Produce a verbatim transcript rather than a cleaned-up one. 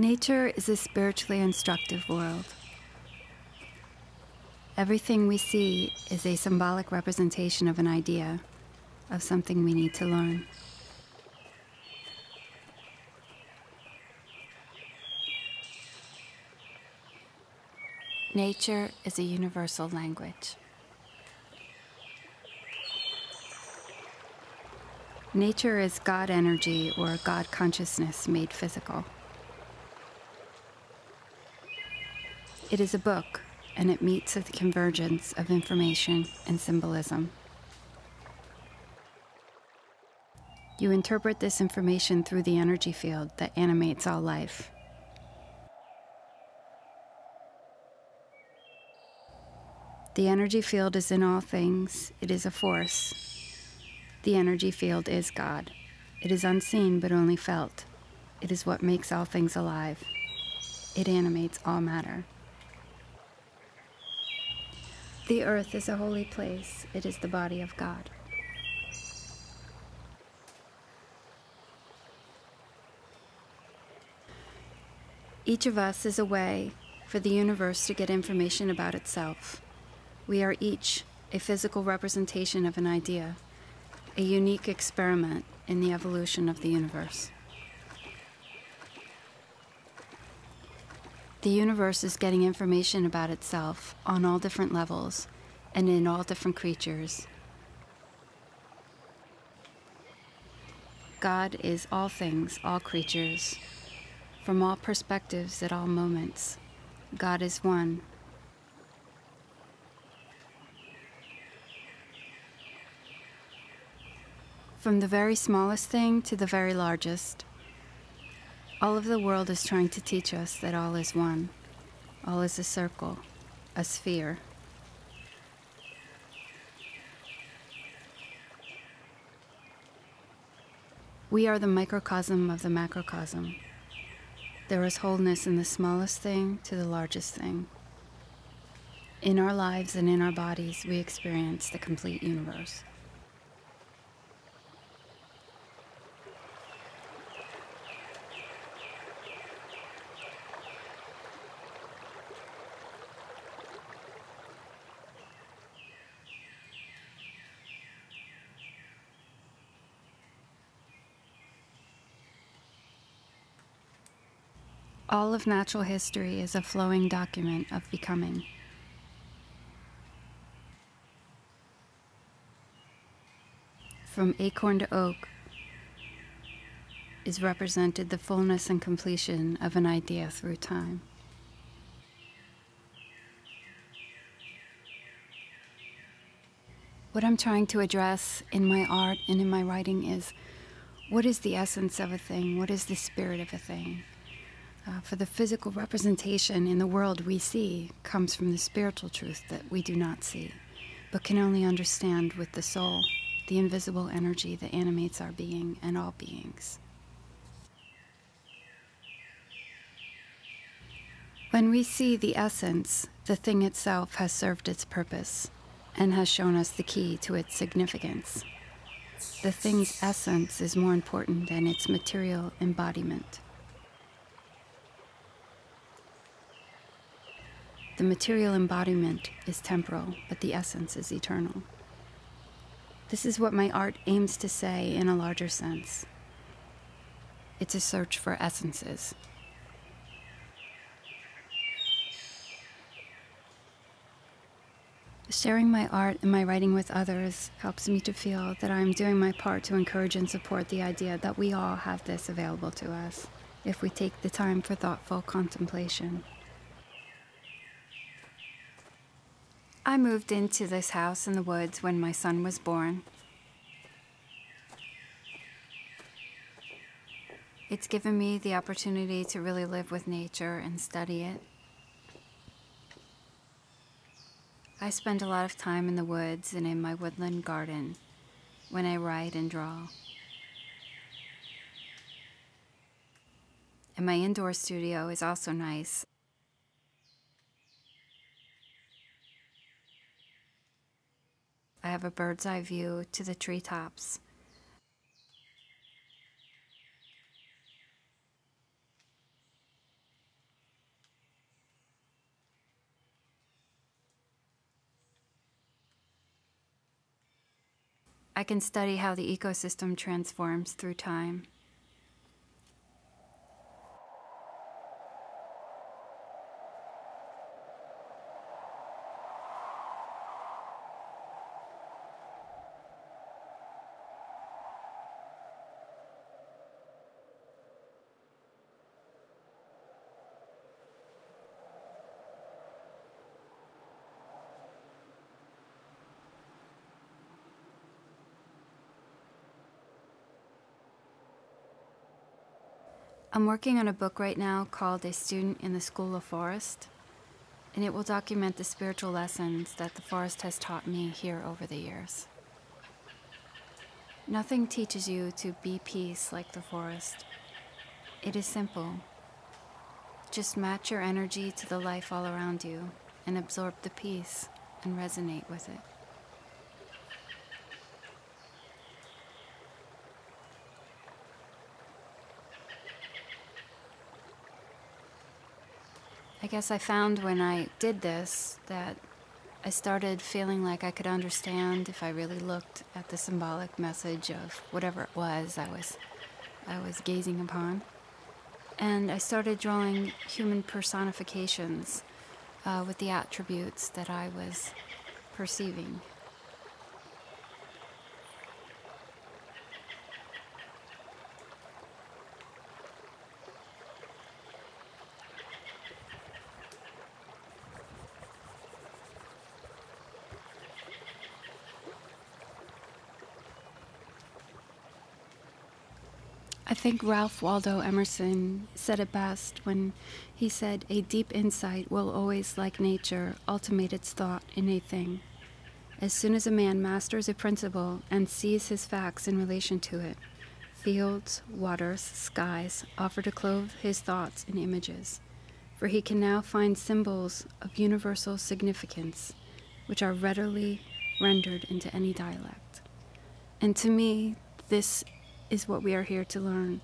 Nature is a spiritually instructive world. Everything we see is a symbolic representation of an idea, of something we need to learn. Nature is a universal language. Nature is God energy or God consciousness made physical. It is a book, and it meets at the convergence of information and symbolism. You interpret this information through the energy field that animates all life. The energy field is in all things. It is a force. The energy field is God. It is unseen but only felt. It is what makes all things alive. It animates all matter. The earth is a holy place. It is the body of God. Each of us is a way for the universe to get information about itself. We are each a physical representation of an idea, a unique experiment in the evolution of the universe. The universe is getting information about itself on all different levels and in all different creatures. God is all things, all creatures, from all perspectives at all moments. God is one. From the very smallest thing to the very largest, all of the world is trying to teach us that all is one. All is a circle, a sphere. We are the microcosm of the macrocosm. There is wholeness in the smallest thing to the largest thing. In our lives and in our bodies, we experience the complete universe. All of natural history is a flowing document of becoming. From acorn to oak is represented the fullness and completion of an idea through time. What I'm trying to address in my art and in my writing is, what is the essence of a thing? What is the spirit of a thing? Uh, for the physical representation in the world we see comes from the spiritual truth that we do not see, but can only understand with the soul, the invisible energy that animates our being and all beings. When we see the essence, the thing itself has served its purpose and has shown us the key to its significance. The thing's essence is more important than its material embodiment. The material embodiment is temporal, but the essence is eternal. This is what my art aims to say in a larger sense. It's a search for essences. Sharing my art and my writing with others helps me to feel that I am doing my part to encourage and support the idea that we all have this available to us if we take the time for thoughtful contemplation. I moved into this house in the woods when my son was born. It's given me the opportunity to really live with nature and study it. I spend a lot of time in the woods and in my woodland garden when I write and draw. And my indoor studio is also nice. I have a bird's eye view to the treetops. I can study how the ecosystem transforms through time. I'm working on a book right now called A Student in the School of Forest, and it will document the spiritual lessons that the forest has taught me here over the years. Nothing teaches you to be peace like the forest. It is simple. Just match your energy to the life all around you and absorb the peace and resonate with it. I guess I found when I did this that I started feeling like I could understand if I really looked at the symbolic message of whatever it was I was, I was gazing upon. And I started drawing human personifications uh, with the attributes that I was perceiving. I think Ralph Waldo Emerson said it best when he said, "A deep insight will always, like nature, ultimate its thought in a thing. As soon as a man masters a principle and sees his facts in relation to it, fields, waters, skies offer to clothe his thoughts in images, for he can now find symbols of universal significance, which are readily rendered into any dialect." And to me, this is what we are here to learn,